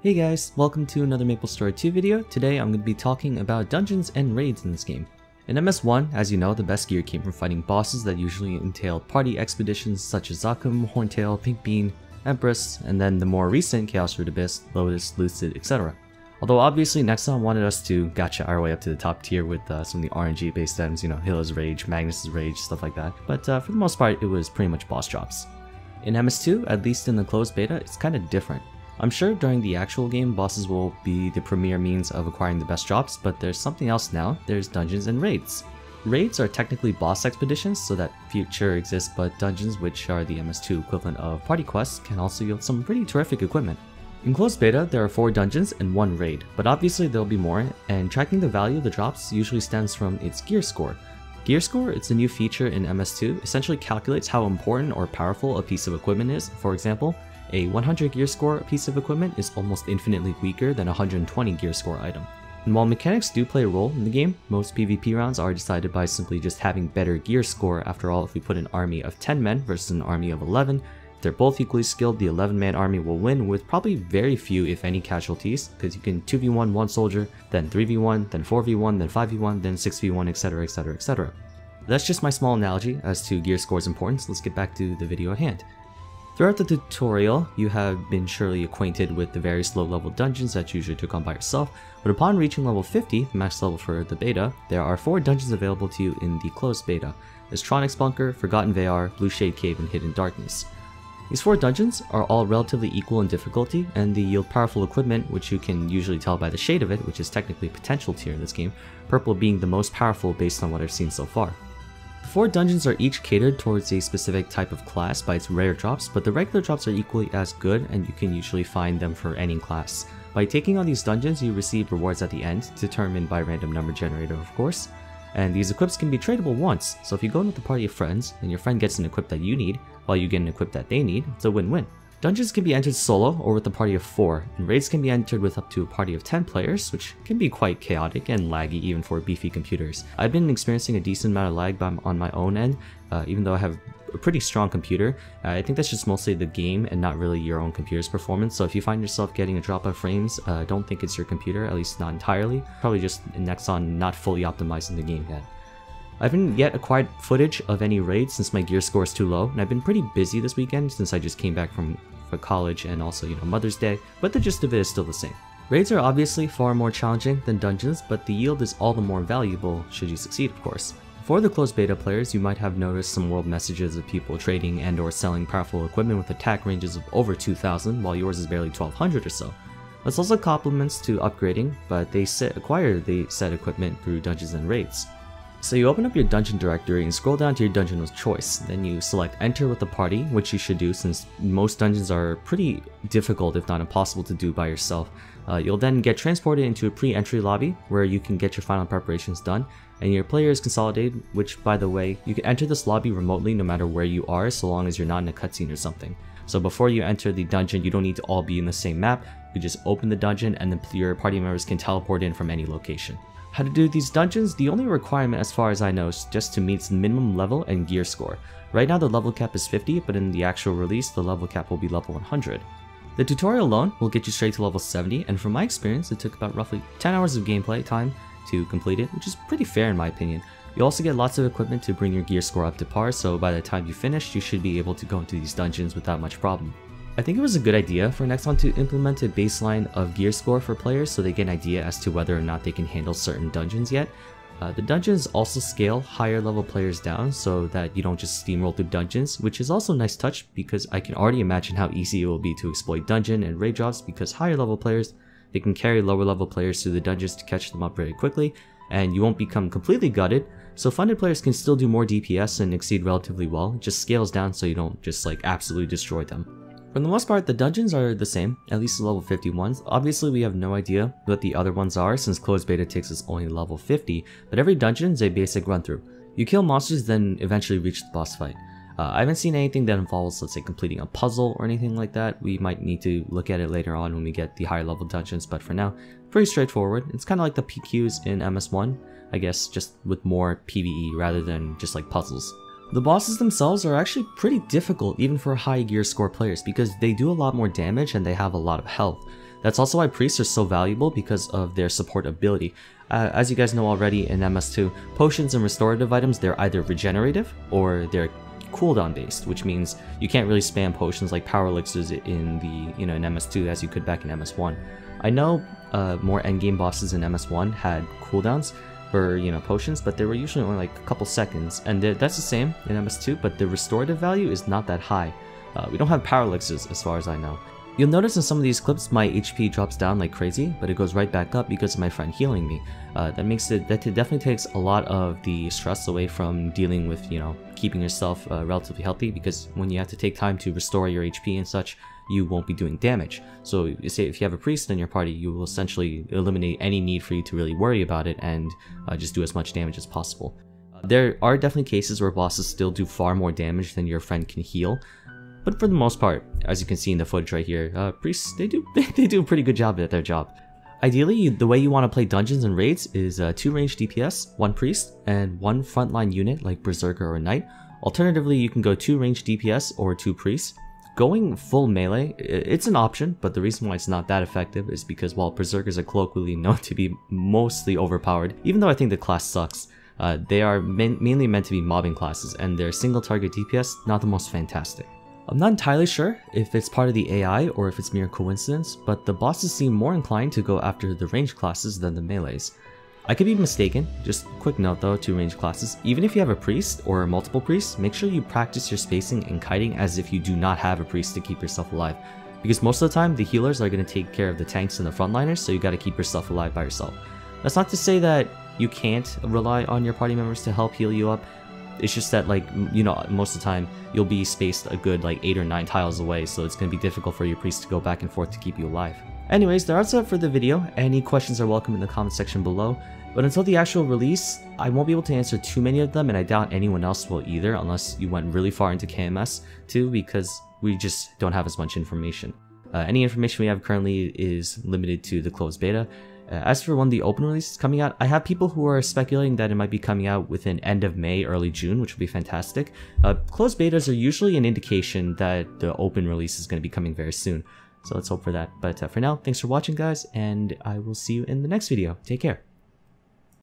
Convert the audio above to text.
Hey guys, welcome to another MapleStory 2 video. Today I'm going to be talking about dungeons and raids in this game. In MS1, as you know, the best gear came from fighting bosses that usually entailed party expeditions such as Zakum, Horntail, Pink Bean, Empress, and then the more recent Chaos Root Abyss, Lotus, Lucid, etc. Although obviously Nexon wanted us to gacha our way up to the top tier with some of the RNG based items, you know, Hilo's Rage, Magnus' Rage, stuff like that. But for the most part, it was pretty much boss drops. In MS2, at least in the closed beta, it's kind of different. I'm sure during the actual game, bosses will be the premier means of acquiring the best drops, but there's something else now. There's dungeons and raids. Raids are technically boss expeditions, so that feature exists, but dungeons, which are the MS2 equivalent of party quests, can also yield some pretty terrific equipment. In closed beta, there are 4 dungeons and 1 raid, but obviously there'll be more, and tracking the value of the drops usually stems from its gear score. Gear score, it's a new feature in MS2, essentially calculates how important or powerful a piece of equipment is. For example, a 100 gear score piece of equipment is almost infinitely weaker than a 120 gear score item. And while mechanics do play a role in the game, most PvP rounds are decided by simply just having better gear score. After all, if we put an army of 10 men versus an army of 11, if they're both equally skilled, the 11-man army will win with probably very few, if any, casualties, because you can 2v1 one soldier, then 3v1, then 4v1, then 5v1, then 6v1, etc, etc, etc. That's just my small analogy as to gear score's importance. Let's get back to the video at hand. Throughout the tutorial, you have been surely acquainted with the various low-level dungeons that you usually took on by yourself, but upon reaching level 50, the max level for the beta, there are 4 dungeons available to you in the closed beta: Astronic Spawner, Forgotten VR, Blue Shade Cave, and Hidden Darkness. These 4 dungeons are all relatively equal in difficulty, and they yield powerful equipment, which you can usually tell by the shade of it, which is technically potential tier in this game, purple being the most powerful based on what I've seen so far. The 4 dungeons are each catered towards a specific type of class by its rare drops, but the regular drops are equally as good, and you can usually find them for any class. By taking on these dungeons, you receive rewards at the end, determined by random number generator of course, and these equips can be tradable once, so if you go in with a party of friends, and your friend gets an equip that you need, while you get an equip that they need, it's a win-win. Dungeons can be entered solo or with a party of 4, and raids can be entered with up to a party of 10 players, which can be quite chaotic and laggy even for beefy computers. I've been experiencing a decent amount of lag on my own end, even though I have a pretty strong computer. I think that's just mostly the game and not really your own computer's performance, so if you find yourself getting a drop of frames, don't think it's your computer, at least not entirely. Probably just Nexon not fully optimizing the game yet. I haven't yet acquired footage of any raids since my gear score is too low, and I've been pretty busy this weekend since I just came back from college and also, you know, Mother's Day, but the gist of it is still the same. Raids are obviously far more challenging than dungeons, but the yield is all the more valuable should you succeed, of course. For the closed beta players, you might have noticed some world messages of people trading and or selling powerful equipment with attack ranges of over 2000, while yours is barely 1200 or so. That's also compliments to upgrading, but they acquire the said equipment through dungeons and raids. So you open up your dungeon directory and scroll down to your dungeon of choice, then you select enter with a party, which you should do since most dungeons are pretty difficult if not impossible to do by yourself. You'll then get transported into a pre-entry lobby where you can get your final preparations done, and your player is consolidated, which by the way, you can enter this lobby remotely no matter where you are so long as you're not in a cutscene or something. So before you enter the dungeon, you don't need to all be in the same map, you just open the dungeon and then your party members can teleport in from any location. How to do these dungeons? The only requirement as far as I know is just to meet the minimum level and gear score. Right now the level cap is 50, but in the actual release the level cap will be level 100. The tutorial alone will get you straight to level 70, and from my experience it took about roughly 10 hours of gameplay time to complete it, which is pretty fair in my opinion. You also get lots of equipment to bring your gear score up to par, so by the time you finish you should be able to go into these dungeons without much problem. I think it was a good idea for Nexon to implement a baseline of gear score for players so they get an idea as to whether or not they can handle certain dungeons yet. The dungeons also scale higher level players down so that you don't just steamroll through dungeons, which is also a nice touch because I can already imagine how easy it will be to exploit dungeon and raid drops because higher level players, they can carry lower level players through the dungeons to catch them up very quickly, and you won't become completely gutted, so funded players can still do more DPS and exceed relatively well. It just scales down so you don't just like absolutely destroy them. For the most part, the dungeons are the same, at least the level 50 ones. Obviously, we have no idea what the other ones are since closed beta takes us only level 50, but every dungeon is a basic run through. You kill monsters, then eventually reach the boss fight. I haven't seen anything that involves, let's say, completing a puzzle or anything like that. We might need to look at it later on when we get the higher level dungeons, but for now, pretty straightforward. It's kind of like the PQs in MS1, I guess, just with more PvE rather than just like puzzles. The bosses themselves are actually pretty difficult even for high gear score players because they do a lot more damage and they have a lot of health. That's also why priests are so valuable because of their support ability. As you guys know already in MS2, potions and restorative items, they're either regenerative or they're cooldown based, which means you can't really spam potions like power elixirs in the in MS2 as you could back in MS1. I know more endgame bosses in MS1 had cooldowns for potions, but they were usually only like a couple seconds, and that's the same in MS2, but the restorative value is not that high. We don't have power elixirs as far as I know. You'll notice in some of these clips my HP drops down like crazy, but it goes right back up because of my friend healing me. That definitely takes a lot of the stress away from dealing with, keeping yourself relatively healthy, because when you have to take time to restore your HP and such, you won't be doing damage. So say if you have a priest in your party, you will essentially eliminate any need for you to really worry about it and just do as much damage as possible. There are definitely cases where bosses still do far more damage than your friend can heal. But for the most part, as you can see in the footage right here, priests, they do a pretty good job at their job. Ideally, the way you want to play dungeons and raids is 2 ranged DPS, 1 priest, and 1 frontline unit like berserker or knight. Alternatively, you can go 2 ranged DPS or 2 priests. Going full melee, it's an option, but the reason why it's not that effective is because while berserkers are colloquially known to be mostly overpowered, even though I think the class sucks, they are mainly meant to be mobbing classes, and their single target DPS, not the most fantastic. I'm not entirely sure if it's part of the AI or if it's mere coincidence, but the bosses seem more inclined to go after the ranged classes than the melees. I could be mistaken, just quick note though to ranged classes, even if you have a priest or multiple priests, make sure you practice your spacing and kiting as if you do not have a priest to keep yourself alive, because most of the time the healers are going to take care of the tanks and the frontliners, so you got to keep yourself alive by yourself. That's not to say that you can't rely on your party members to help heal you up. It's just that, most of the time, you'll be spaced a good, 8 or 9 tiles away, so it's going to be difficult for your priest to go back and forth to keep you alive. Anyways, that's it for the video. Any questions are welcome in the comment section below. But until the actual release, I won't be able to answer too many of them, and I doubt anyone else will either, unless you went really far into KMS too, because we just don't have as much information. Any information we have currently is limited to the closed beta. As for when the open release is coming out, I have people who are speculating that it might be coming out within end of May, early June, which would be fantastic. Closed betas are usually an indication that the open release is going to be coming very soon, so let's hope for that. But for now, thanks for watching guys, and I will see you in the next video. Take care.